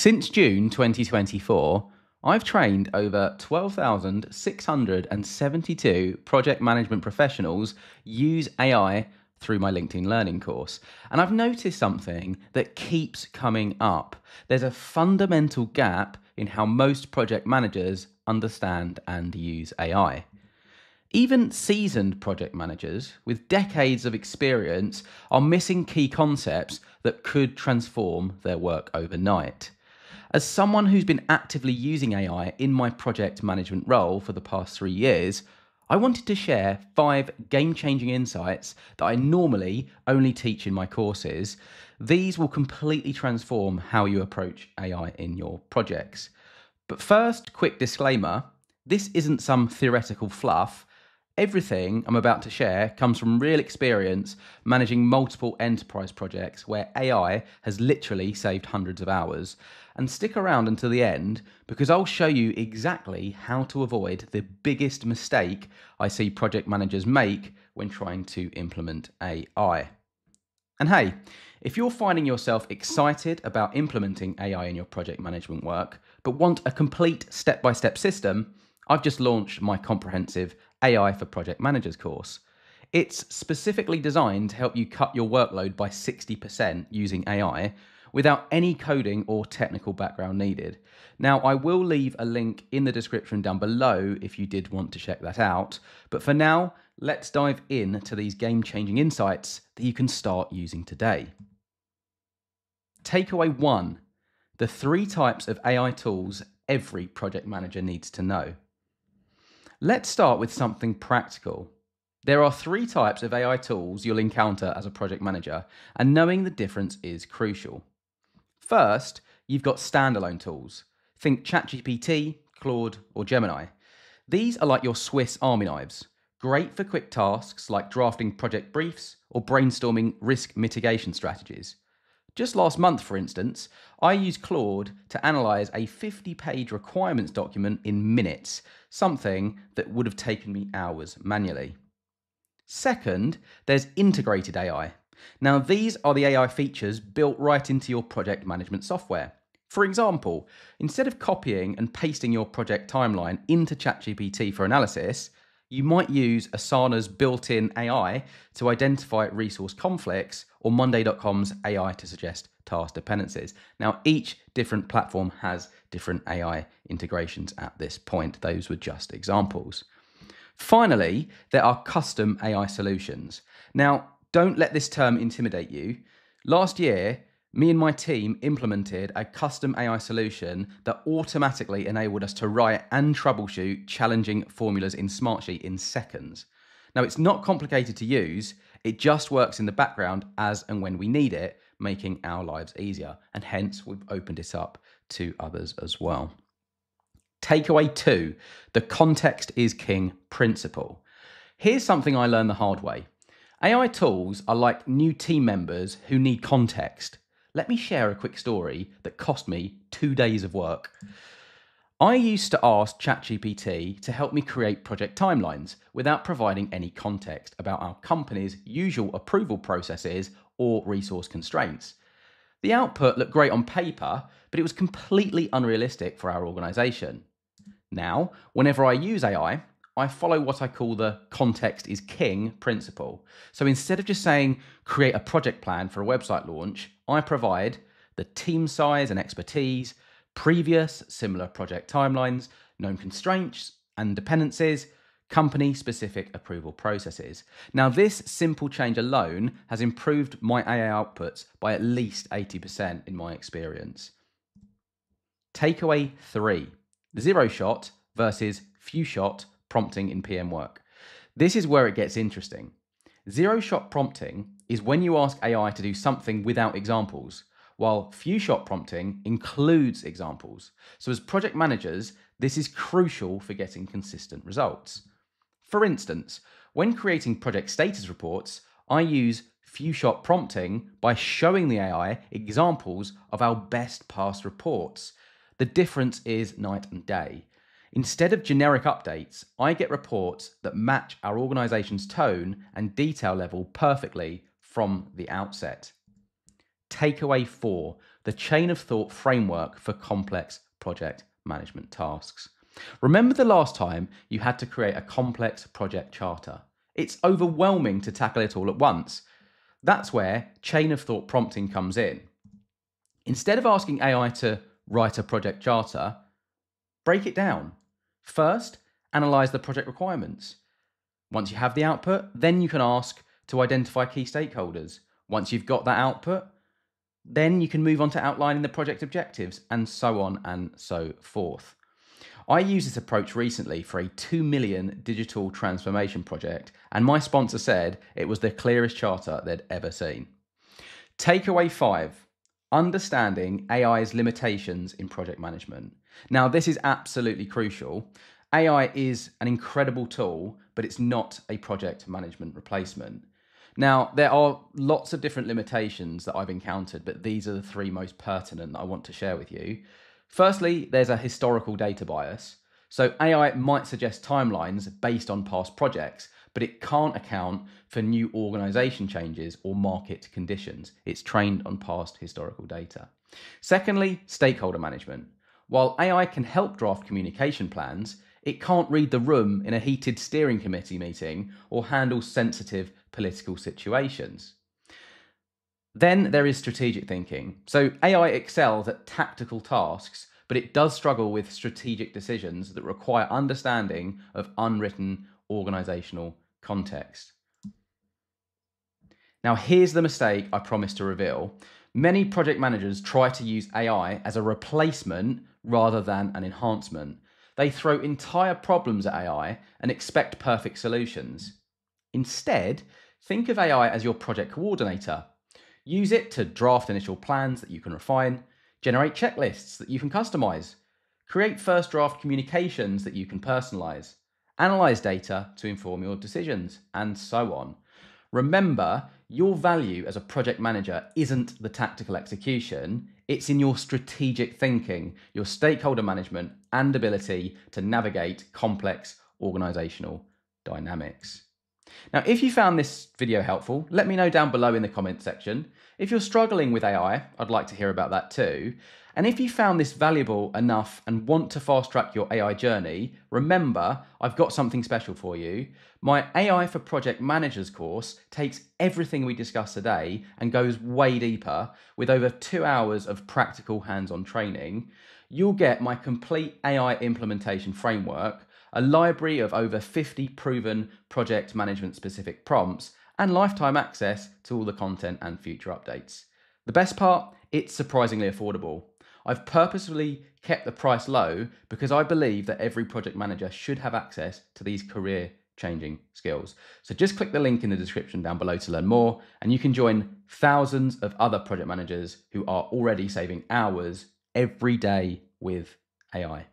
Since June 2024, I've trained over 12,672 project management professionals use AI through my LinkedIn Learning course. And I've noticed something that keeps coming up. There's a fundamental gap in how most project managers understand and use AI. Even seasoned project managers with decades of experience are missing key concepts that could transform their work overnight. As someone who's been actively using AI in my project management role for the past 3 years, I wanted to share 5 game-changing insights that I normally only teach in my courses. These will completely transform how you approach AI in your projects. But first, quick disclaimer, this isn't some theoretical fluff. Everything I'm about to share comes from real experience managing multiple enterprise projects where AI has literally saved hundreds of hours. And stick around until the end because I'll show you exactly how to avoid the biggest mistake I see project managers make when trying to implement AI. And hey, if you're finding yourself excited about implementing AI in your project management work, but want a complete step-by-step system, I've just launched my comprehensive AI for Project Managers course. It's specifically designed to help you cut your workload by 60% using AI without any coding or technical background needed. Now, I will leave a link in the description down below if you did want to check that out. But for now, let's dive into these game-changing insights that you can start using today. Takeaway 1, the 3 types of AI tools every project manager needs to know. Let's start with something practical. There are 3 types of AI tools you'll encounter as a project manager, and knowing the difference is crucial. First, you've got standalone tools. Think ChatGPT, Claude, or Gemini. These are like your Swiss army knives, great for quick tasks like drafting project briefs or brainstorming risk mitigation strategies. Just last month, for instance, I used Claude to analyze a 50-page requirements document in minutes, something that would have taken me hours manually. Second, there's integrated AI. Now, these are the AI features built right into your project management software. For example, instead of copying and pasting your project timeline into ChatGPT for analysis, you might use Asana's built-in AI to identify resource conflicts or monday.com's AI to suggest task dependencies. Now, each different platform has different AI integrations at this point. Those were just examples. Finally, there are custom AI solutions. Now, don't let this term intimidate you. Last year, me and my team implemented a custom AI solution that automatically enabled us to write and troubleshoot challenging formulas in Smartsheet in seconds. Now, it's not complicated to use, it just works in the background as and when we need it, making our lives easier. And hence, we've opened it up to others as well. Takeaway 2, the context is king principle. Here's something I learned the hard way. AI tools are like new team members who need context. Let me share a quick story that cost me 2 days of work. I used to ask ChatGPT to help me create project timelines without providing any context about our company's usual approval processes or resource constraints. The output looked great on paper, but it was completely unrealistic for our organization. Now, whenever I use AI, I follow what I call the context is king principle. So instead of just saying create a project plan for a website launch, I provide the team size and expertise, previous similar project timelines, known constraints and dependencies, company-specific approval processes. Now, this simple change alone has improved my AI outputs by at least 80% in my experience. Takeaway 3, zero-shot versus few-shot prompting in PM work. This is where it gets interesting. Zero-shot prompting is when you ask AI to do something without examples, while few-shot prompting includes examples. So as project managers, this is crucial for getting consistent results. For instance, when creating project status reports, I use few-shot prompting by showing the AI examples of our best past reports. The difference is night and day. Instead of generic updates, I get reports that match our organization's tone and detail level perfectly from the outset. Takeaway 4, the chain of thought framework for complex project management tasks. Remember the last time you had to create a complex project charter? It's overwhelming to tackle it all at once. That's where chain of thought prompting comes in. Instead of asking AI to write a project charter, break it down. First, analyze the project requirements. Once you have the output, then you can ask to identify key stakeholders. Once you've got that output, then you can move on to outlining the project objectives, and so on and so forth. I used this approach recently for a 2 million digital transformation project, and my sponsor said it was the clearest charter they'd ever seen. Takeaway 5, understanding AI's limitations in project management. Now, this is absolutely crucial. AI is an incredible tool, but it's not a project management replacement. Now, there are lots of different limitations that I've encountered, but these are the three most pertinent that I want to share with you. Firstly, there's a historical data bias. So AI might suggest timelines based on past projects, but it can't account for new organization changes or market conditions. It's trained on past historical data. Secondly, stakeholder management. While AI can help draft communication plans, it can't read the room in a heated steering committee meeting or handle sensitive political situations. Then there is strategic thinking. So AI excels at tactical tasks, but it does struggle with strategic decisions that require understanding of unwritten organizational context. Now, here's the mistake I promised to reveal. Many project managers try to use AI as a replacement rather than an enhancement. They throw entire problems at AI and expect perfect solutions. Instead, think of AI as your project coordinator. Use it to draft initial plans that you can refine, generate checklists that you can customize, create first draft communications that you can personalize, analyze data to inform your decisions, and so on. Remember, your value as a project manager isn't the tactical execution, it's in your strategic thinking, your stakeholder management, and ability to navigate complex organizational dynamics. Now, if you found this video helpful, let me know down below in the comment section. If you're struggling with AI, I'd like to hear about that too. And if you found this valuable enough and want to fast track your AI journey, remember, I've got something special for you. My AI for Project Managers course takes everything we discussed today and goes way deeper with over 2 hours of practical hands-on training. You'll get my complete AI implementation framework, a library of over 50 proven project management specific prompts, and lifetime access to all the content and future updates. The best part, it's surprisingly affordable. I've purposefully kept the price low because I believe that every project manager should have access to these career changing skills. So just click the link in the description down below to learn more, and you can join thousands of other project managers who are already saving hours every day with AI.